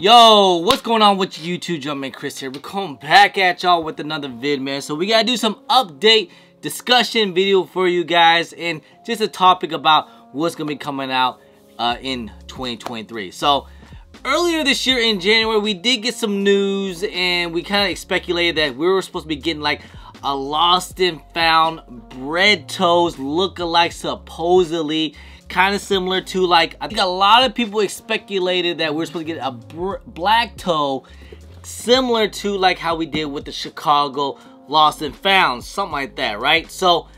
Yo, what's going on with YouTube? Jumpman Chris here. We're coming back at y'all with another vid, man. So we gotta do some update discussion video for you guys, and just a topic about what's gonna be coming out in 2023. So earlier this year in January, we did get some news, and we kind of speculated that we were supposed to be getting like a lost and found bread toes look-alike, supposedly. Kind of similar to, like, I think a lot of people speculated that we're supposed to get a black toe similar to like how we did with the Chicago lost and found, something like that, right? So,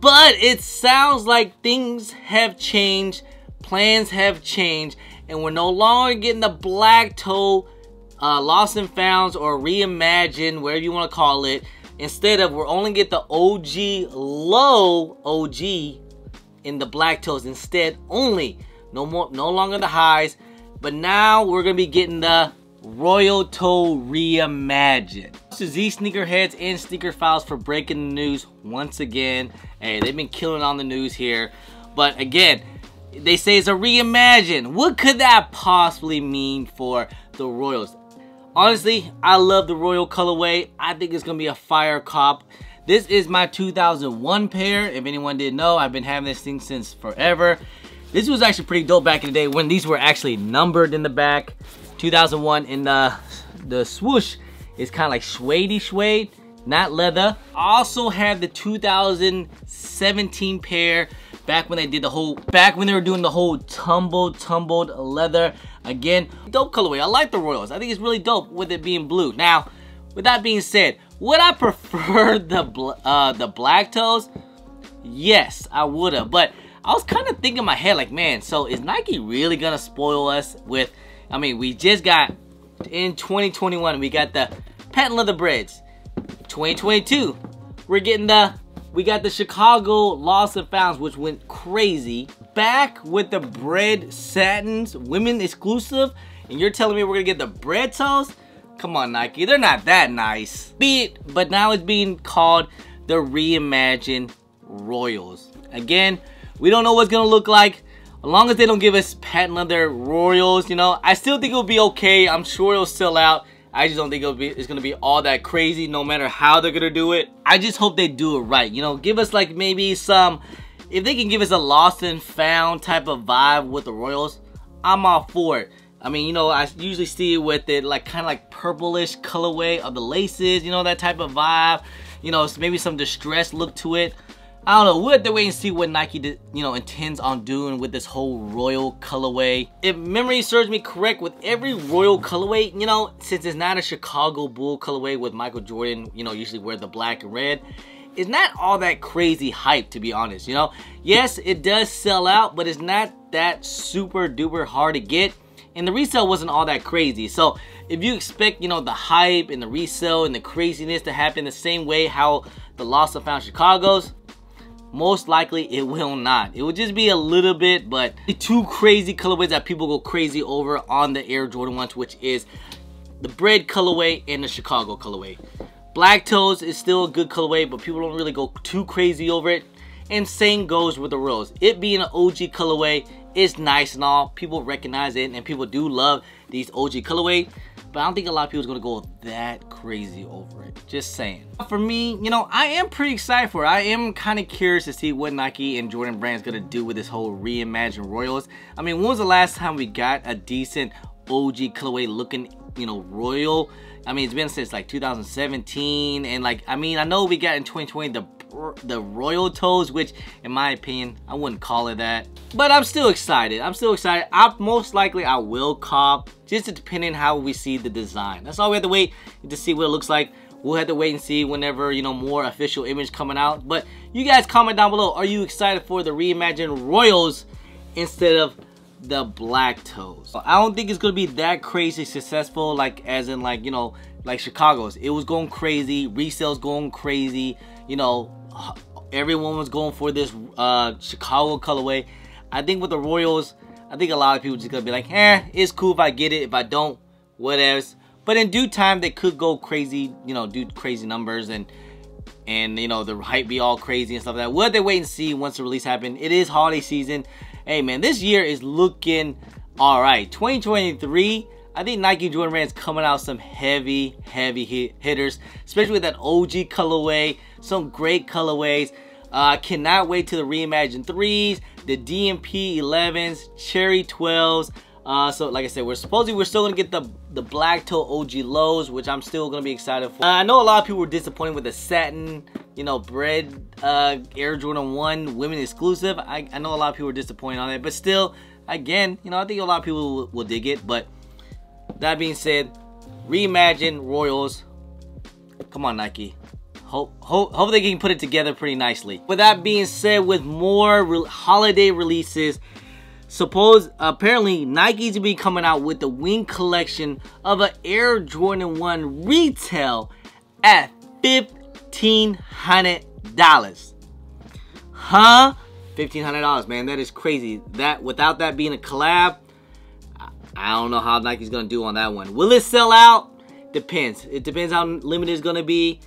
but it sounds like things have changed, plans have changed, and we're no longer getting the black toe lost and founds or reimagined, whatever you want to call it. Instead of, we're only get the OG low OG in the black toes instead only. No longer the highs, but now we're gonna be getting the royal toe reimagined. This is NZ Sneakerheads and Sneaker Files for breaking the news once again. Hey, they've been killing on the news here, but again, they say it's a reimagined. What could that possibly mean for the Royals? Honestly, I love the royal colorway. I think it's gonna be a fire cop. This is my 2001 pair. If anyone didn't know, I've been having this thing since forever. This was actually pretty dope back in the day when these were actually numbered in the back. 2001, and the swoosh is kind of like suede-y suede, not leather. Also had the 2017 pair back when they did the whole, back when they were doing the whole tumbled leather. Again, dope colorway. I like the Royals. I think it's really dope with it being blue. Now, with that being said, would I prefer the black toes? Yes, I would have. But I was kind of thinking in my head, like, man, so is Nike really gonna spoil us with? I mean, we just got in 2021, we got the patent leather breads. 2022, we got the Chicago lost and founds, which went crazy. Back with the bread satins, women exclusive, and you're telling me we're gonna get the bread toes? Come on, Nike, they're not that nice. But now it's being called the reimagined Royals. Again, we don't know what's gonna look like. As long as they don't give us patent leather Royals, you know, I still think it'll be okay. I'm sure it'll sell out. I just don't think it's gonna be all that crazy, no matter how they're gonna do it. I just hope they do it right. You know, give us like maybe some, if they can give us a lost and found type of vibe with the Royals, I'm all for it. I mean, you know, I usually see it with it like kind of like purplish colorway of the laces, you know, that type of vibe, you know, maybe some distressed look to it. I don't know, we'll have to wait and see what Nike did, you know, intends on doing with this whole royal colorway. If memory serves me correct, with every royal colorway, you know, since it's not a Chicago Bull colorway with Michael Jordan, you know, usually wear the black and red, it's not all that crazy hype, to be honest, you know. Yes, it does sell out, but it's not that super duper hard to get. And the resale wasn't all that crazy. So if you expect, you know, the hype and the resale and the craziness to happen the same way how the lost and found Chicago's, most likely it will not. It will just be a little bit, but the two crazy colorways that people go crazy over on the Air Jordan ones, which is the bread colorway and the Chicago colorway. Black toes is still a good colorway, but people don't really go too crazy over it. And same goes with the Royals. It being an OG colorway, it's nice and all. People recognize it, and people do love these OG colorways. But I don't think a lot of people is going to go that crazy over it. Just saying. For me, you know, I am pretty excited for it. I am kind of curious to see what Nike and Jordan Brand is going to do with this whole reimagined Royals. I mean, when was the last time we got a decent OG colorway looking, you know, royal? I mean, it's been since like 2017, and like, I mean, I know we got in 2020 the royal toes, which in my opinion I wouldn't call it that, but I'm still excited. I most likely I will cop, just depending how we see the design. That's all we have to wait to see what it looks like. We'll have to wait and see whenever, you know, more official image coming out. But you guys comment down below, are you excited for the reimagined Royals instead of the black toes? I don't think it's gonna be that crazy successful, like as in like, you know, like Chicago's. It was going crazy, resales going crazy, you know, everyone was going for this Chicago colorway. I think with the Royals, I think a lot of people just gonna be like, it's cool if I get it, if I don't, whatever. But in due time, they could go crazy, you know, do crazy numbers and you know, the hype be all crazy and stuff like that. We'll have to wait and see once the release happens. It is holiday season. Hey man, this year is looking all right. 2023, I think Nike and Jordan Brand's coming out some heavy hitters, especially with that OG colorway, some great colorways. Cannot wait to the Reimagine 3s, the DMP 11s, Cherry 12s. So like I said, we're still gonna get the black toe OG lows, which I'm still gonna be excited for. I know a lot of people were disappointed with the satin, you know, bread Air Jordan 1 women exclusive. I know a lot of people were disappointed on it, but still, again, you know, I think a lot of people will dig it. But that being said, Reimagine Royals, come on Nike. Hope they can put it together pretty nicely. With that being said, with more holiday releases, apparently Nike's gonna be coming out with the wing collection of an Air Jordan 1 retail at $1,500. Huh? $1,500, man, that is crazy. That without that being a collab, I don't know how Nike's gonna do on that one. Will it sell out? Depends. It depends how limited it's gonna be.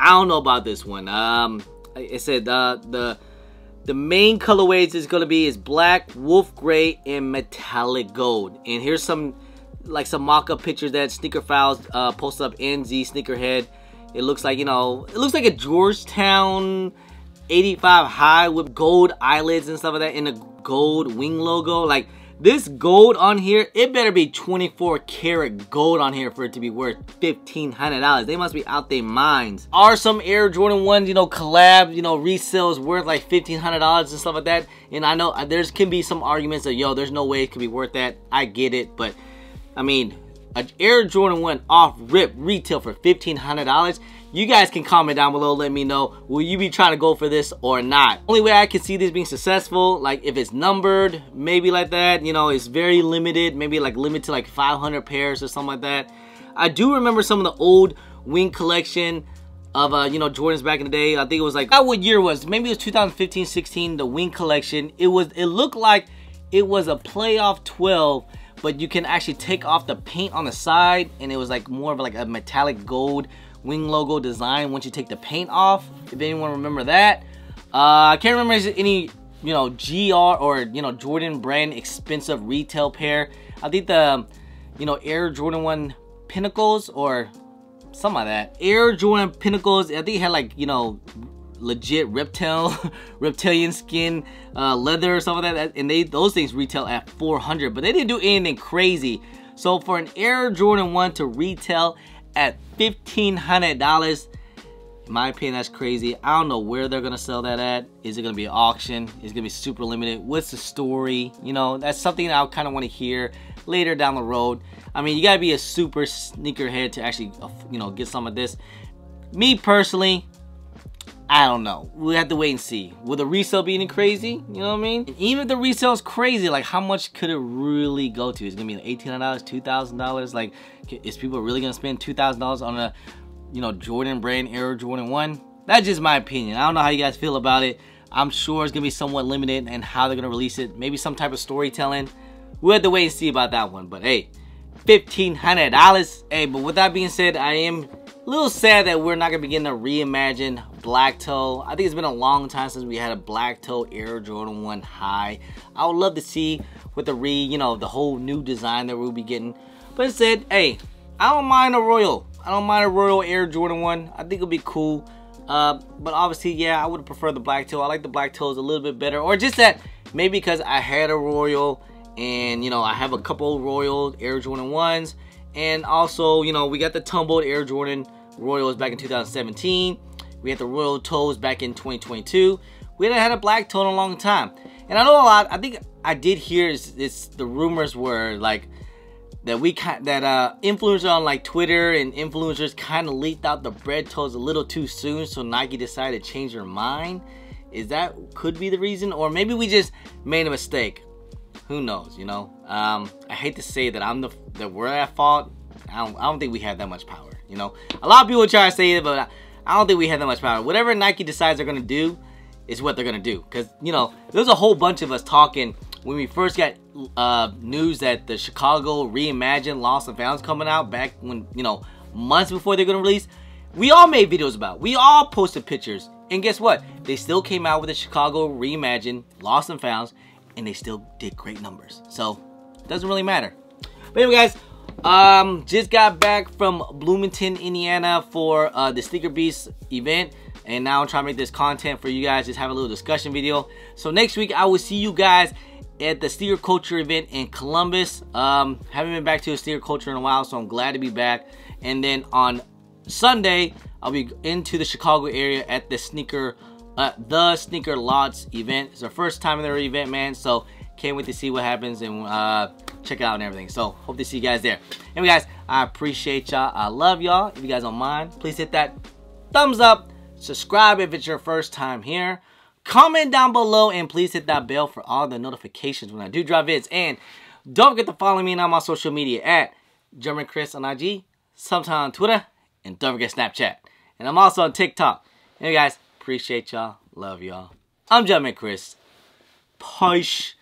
I don't know about this one. It said the main colorways is gonna be black, wolf gray, and metallic gold. And here's some mock-up pictures that Sneaker Files posted up. NZ Sneakerhead. It looks like, you know, it looks like a Georgetown 85 high with gold eyelids and stuff like that, and a gold wing logo. Like, this gold on here, it better be 24 karat gold on here for it to be worth $1,500. They must be out their minds. Are some Air Jordan 1s, you know, collab, you know, resales worth like $1,500 and stuff like that? And I know there's can be some arguments that, yo, there's no way it could be worth that. I get it, but I mean, an Air Jordan 1 off rip retail for $1,500. You guys can comment down below, let me know, will you be trying to go for this or not? Only way I can see this being successful, like if it's numbered, maybe like that, you know, it's very limited, maybe like limited to like 500 pairs or something like that. I do remember some of the old wing collection of, you know, Jordans back in the day. I think it was like, not what year it was, maybe it was 2015, 16, the wing collection. It looked like it was a playoff 12, but you can actually take off the paint on the side, and it was like more of like a metallic gold wing logo design once you take the paint off, if anyone remember that. I can't remember any, you know, GR or, you know, Jordan Brand expensive retail pair. I think the, you know, Air Jordan 1 Pinnacles or something like that. Air Jordan Pinnacles, I think it had like, you know, legit reptilian skin, leather or something like that. And those things retail at $400, but they didn't do anything crazy. So for an Air Jordan 1 to retail at $1,500, in my opinion, that's crazy. I don't know where they're gonna sell that at. Is it gonna be an auction? Is it gonna be super limited? What's the story? You know, that's something that I'll kind of want to hear later down the road. I mean, you gotta be a super sneakerhead to actually, you know, get some of this. Me personally, I don't know. We'll have to wait and see. Will the resale be any crazy? You know what I mean? And even if the resale is crazy, like how much could it really go to? Is it gonna be like $1,800, $2,000? Like, is people really gonna spend $2,000 on a, you know, Jordan Brand Air Jordan 1? That's just my opinion. I don't know how you guys feel about it. I'm sure it's gonna be somewhat limited and how they're gonna release it. Maybe some type of storytelling. We'll have to wait and see about that one. But hey, $1,500. Hey, but with that being said, I am a little sad that we're not gonna be getting a Reimagine black toe. I think it's been a long time since we had a black toe Air Jordan 1 high. I would love to see with the you know, the whole new design that we'll be getting. But instead, hey, I don't mind a Royal. I don't mind a Royal Air Jordan 1. I think it'll be cool. But obviously, yeah, I would prefer the black toe. I like the black toes a little bit better, or just that maybe because I had a Royal and, you know, I have a couple Royal Air Jordan 1s. And also, you know, we got the tumbled Air Jordan Royals back in 2017. We had the Royal Toes back in 2022. We hadn't had a black toe in a long time. And I know a lot, I think I did hear the rumors were like that influencers on like Twitter and influencers kind of leaked out the bread toes a little too soon, so Nike decided to change their mind. Is that could be the reason? Or maybe we just made a mistake. Who knows, you know? I hate to say that we're at fault. I don't think we have that much power, you know? A lot of people try to say it, but I don't think we have that much power. Whatever Nike decides they're gonna do is what they're gonna do. Cause, you know, there's a whole bunch of us talking when we first got news that the Chicago Reimagine Lost and Found's coming out back when, you know, months before they're gonna release. We all made videos about it. We all posted pictures. And guess what? They still came out with the Chicago Reimagine Lost and Founds, and they still did great numbers. So, it doesn't really matter. But anyway, guys, Just got back from Bloomington, Indiana for the Sneaker Beast event, and now I'm trying to make this content for you guys, just have a little discussion video. So next week I will see you guys at the Sneaker Culture event in Columbus. Haven't been back to the Sneaker Culture in a while, so I'm glad to be back. And then on Sunday I'll be into the Chicago area at the Sneaker Lots event. It's our first time in their event, man, so can't wait to see what happens and check it out and everything. So hope to see you guys there. Anyway guys, I appreciate y'all, I love y'all. If you guys don't mind, please hit that thumbs up, subscribe if it's your first time here, comment down below, and please hit that bell for all the notifications when I do drop vids. And don't forget to follow me on all my social media at Jumpman Chris on IG, sometime on Twitter, and don't forget Snapchat, and I'm also on TikTok. Anyway guys, appreciate y'all, love y'all. I'm Jumpman Chris. Peace.